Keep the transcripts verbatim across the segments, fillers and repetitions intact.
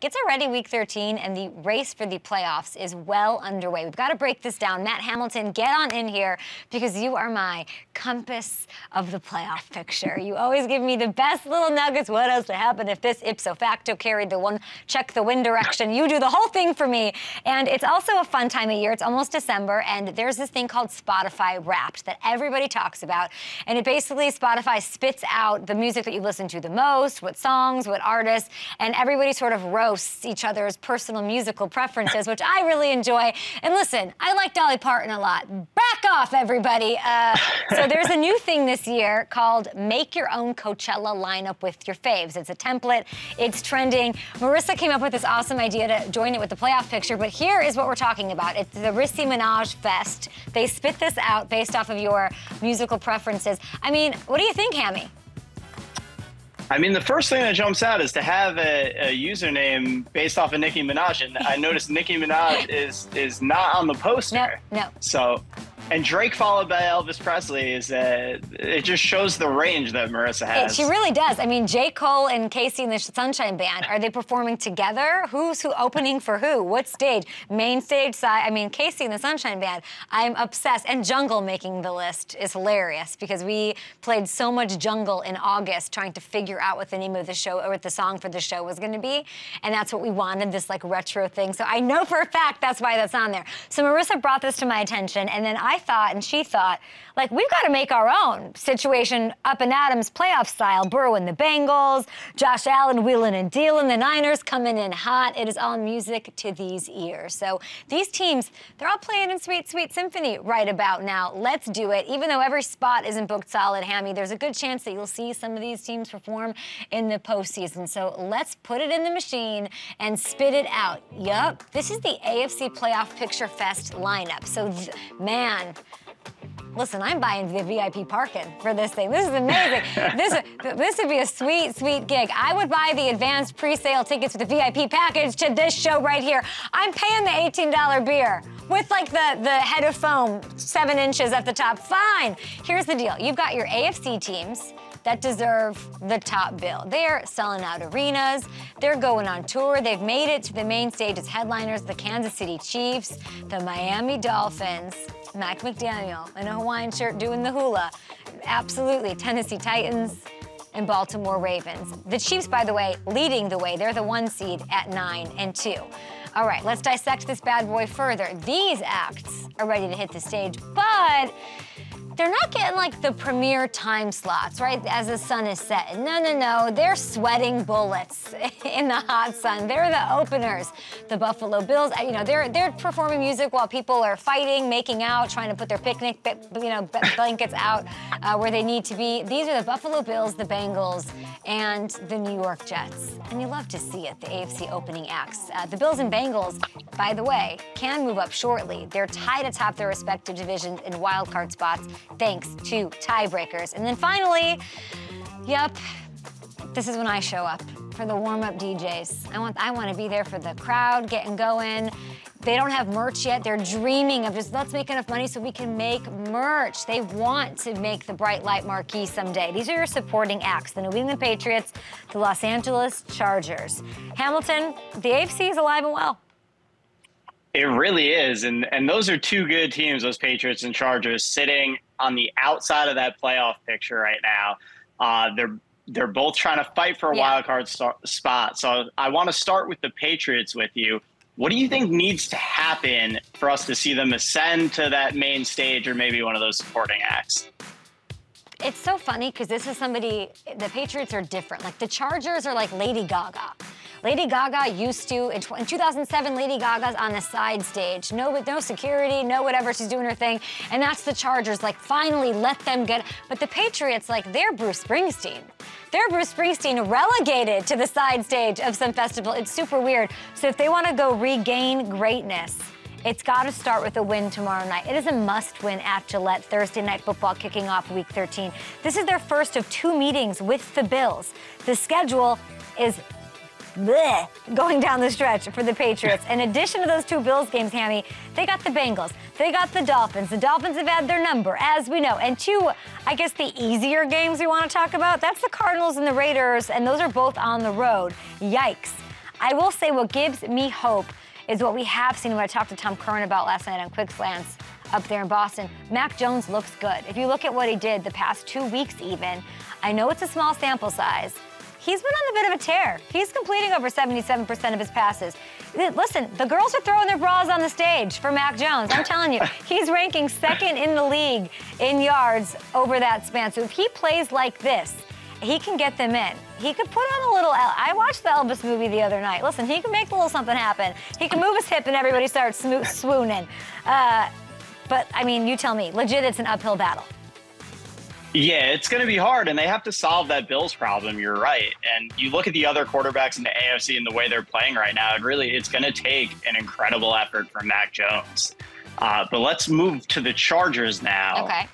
It's already week thirteen, and the race for the playoffs is well underway. We've got to break this down. Matt Hamilton, get on in here, because you are my compass of the playoff picture. You always give me the best little nuggets. What else would happen if this ipso facto carried the one? Check the wind direction. You do the whole thing for me. And it's also a fun time of year. It's almost December, and there's this thing called Spotify Wrapped that everybody talks about. And it basically, Spotify spits out the music that you listen to the most, what songs, what artists, and everybody sort of roasts each other's personal musical preferences, which I really enjoy. And listen, I like Dolly Parton a lot. Back off, everybody. Uh, so there's a new thing this year called Make Your Own Coachella Lineup with Your Faves. It's a template. It's trending. Marissa came up with this awesome idea to join it with the playoff picture, but here is what we're talking about. It's the Rissy Minaj Fest. They spit this out based off of your musical preferences. I mean, what do you think, Hammy? I mean, the first thing that jumps out is to have a, a username based off of Nicki Minaj, and I noticed Nicki Minaj is is not on the poster. No, no. So, and Drake followed by Elvis Presley is uh, it just shows the range that Marissa has. It, she really does. I mean, J. Cole and K C and the Sunshine Band, are they performing together? Who's who opening for who? What stage? Main stage side. I mean, K C and the Sunshine Band. I'm obsessed. And Jungle making the list is hilarious, because we played so much Jungle in August trying to figure out what the name of the show or what the song for the show was going to be, and that's what we wanted. This like retro thing. So I know for a fact that's why that's on there. So Marissa brought this to my attention, and then I. I thought, and she thought, like, we've got to make our own situation up and Adams playoff style. Burrow and the Bengals, Josh Allen wheeling and dealing, the Niners coming in hot. It is all music to these ears. So these teams, they're all playing in Sweet Sweet Symphony right about now. Let's do it. Even though every spot isn't booked solid, Hammy, there's a good chance that you'll see some of these teams perform in the postseason. So let's put it in the machine and spit it out. Yup, this is the A F C Playoff Picture Fest lineup. So, man. Listen, I'm buying the V I P parking for this thing. This is amazing. this, this would be a sweet, sweet gig. I would buy the advanced pre-sale tickets with the V I P package to this show right here. I'm paying the eighteen dollar beer with like the, the head of foam, seven inches at the top. Fine. Here's the deal. You've got your A F C teams that deserve the top bill. They're selling out arenas, they're going on tour, they've made it to the main stage as headliners, the Kansas City Chiefs, the Miami Dolphins, Mac McDaniel in a Hawaiian shirt doing the hula. Absolutely, Tennessee Titans and Baltimore Ravens. The Chiefs, by the way, leading the way. They're the one seed at nine and two. All right, let's dissect this bad boy further. These acts are ready to hit the stage, but they're not getting like the premier time slots, right, as the sun is setting. No, no, no, they're sweating bullets in the hot sun. They're the openers. The Buffalo Bills, you know, they're they're performing music while people are fighting, making out, trying to put their picnic, you know, blankets out uh, where they need to be. These are the Buffalo Bills, the Bengals, and the New York Jets. And you love to see it, the A F C opening acts. Uh, the Bills and Bengals, by the way, can move up shortly. They're tied atop their respective divisions in wild card spots, thanks to tiebreakers. And then finally, yep, this is when I show up for the warm-up D Js. I want, I want to be there for the crowd, getting going. They don't have merch yet. They're dreaming of just, let's make enough money so we can make merch. They want to make the bright light marquee someday. These are your supporting acts, the New England Patriots, the Los Angeles Chargers. Hamilton, the A F C is alive and well. It really is, and, and those are two good teams, those Patriots and Chargers, sitting on the outside of that playoff picture right now. Uh, they're they're both trying to fight for a yeah. wild card spot. So I want to start with the Patriots with you. What do you think needs to happen for us to see them ascend to that main stage or maybe one of those supporting acts? It's so funny because this is somebody, the Patriots are different. Like the Chargers are like Lady Gaga. Lady Gaga used to, in two thousand seven, Lady Gaga's on the side stage. No, no security, no whatever, she's doing her thing. And that's the Chargers, like finally let them get, but the Patriots, like they're Bruce Springsteen. They're Bruce Springsteen relegated to the side stage of some festival. It's super weird. So if they want to go regain greatness, it's got to start with a win tomorrow night. It is a must-win at Gillette, Thursday Night Football kicking off week thirteen. This is their first of two meetings with the Bills. The schedule is bleh, going down the stretch for the Patriots. In addition to those two Bills games, Hammy, they got the Bengals. They got the Dolphins. The Dolphins have had their number, as we know. And two, I guess the easier games we want to talk about, that's the Cardinals and the Raiders, and those are both on the road. Yikes. I will say what gives me hope is what we have seen, what I talked to Tom Curran about last night on Quick Slants up there in Boston. Mac Jones looks good. If you look at what he did the past two weeks even, I know it's a small sample size. He's been on a bit of a tear. He's completing over seventy-seven percent of his passes. Listen, the girls are throwing their bras on the stage for Mac Jones. I'm telling you, he's ranking second in the league in yards over that span. So if he plays like this, he can get them in. He could put on a little, El- I watched the Elvis movie the other night. Listen, he can make a little something happen. He can move his hip and everybody starts smoo- swooning. Uh, but, I mean, you tell me, legit, it's an uphill battle. Yeah, it's going to be hard, and they have to solve that Bills problem. You're right. And you look at the other quarterbacks in the A F C and the way they're playing right now, and really it's going to take an incredible effort from Mac Jones. Uh, but let's move to the Chargers now. Okay.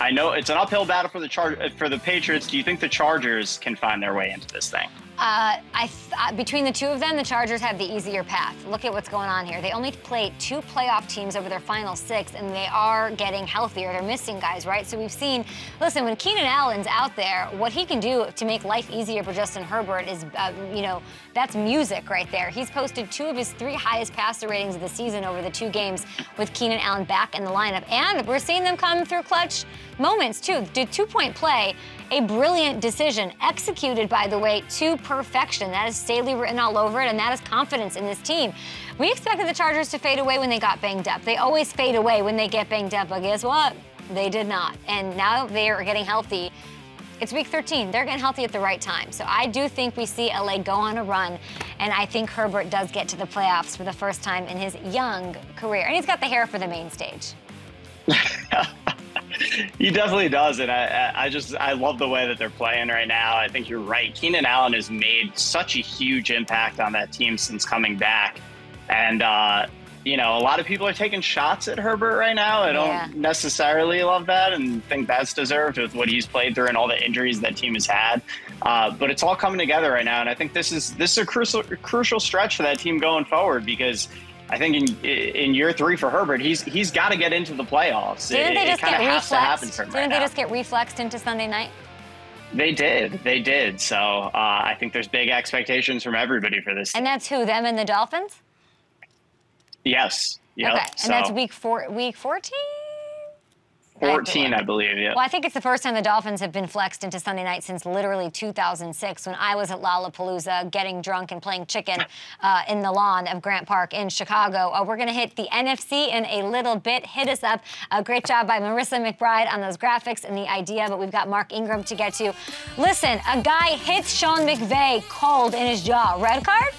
I know it's an uphill battle for the Char- for the Patriots. Do you think the Chargers can find their way into this thing? Uh, I th- between the two of them, the Chargers have the easier path. Look at what's going on here. They only played two playoff teams over their final six, and they are getting healthier. They're missing guys, right? So we've seen, listen, when Keenan Allen's out there, what he can do to make life easier for Justin Herbert is, uh, you know, that's music right there. He's posted two of his three highest passer ratings of the season over the two games with Keenan Allen back in the lineup. And we're seeing them come through clutch moments, too. Did two-point play, a brilliant decision, executed, by the way, to perfection. That is Staley written all over it, and that is confidence in this team. We expected the Chargers to fade away when they got banged up. They always fade away when they get banged up, but guess what? They did not. And now they are getting healthy. It's week thirteen. They're getting healthy at the right time. So I do think we see L A go on a run, and I think Herbert does get to the playoffs for the first time in his young career. And he's got the hair for the main stage. He definitely does, and I, I just I love the way that they're playing right now. I think you're right. Keenan Allen has made such a huge impact on that team since coming back, and uh, you know, a lot of people are taking shots at Herbert right now. I don't yeah. necessarily love that, and think that's deserved with what he's played through and all the injuries that team has had. Uh, but it's all coming together right now, and I think this is this is a crucial crucial stretch for that team going forward, because I think in in year three for Herbert, he's he's got to get into the playoffs. Didn't they just get reflexed? Didn't they just get reflexed into Sunday night? They did. They did. So uh, I think there's big expectations from everybody for this. And that's who, them and the Dolphins? Yes. Yep. Okay. And so that's week four, week fourteen? fourteen, I believe, yeah. Well, I think it's the first time the Dolphins have been flexed into Sunday night since literally two thousand six, when I was at Lollapalooza getting drunk and playing chicken uh, in the lawn of Grant Park in Chicago. Uh, we're going to hit the N F C in a little bit. Hit us up. Uh, great job by Marissa McBride on those graphics and the idea, but we've got Mark Ingram to get to. Listen, a guy hits Sean McVay cold in his jaw. Red card?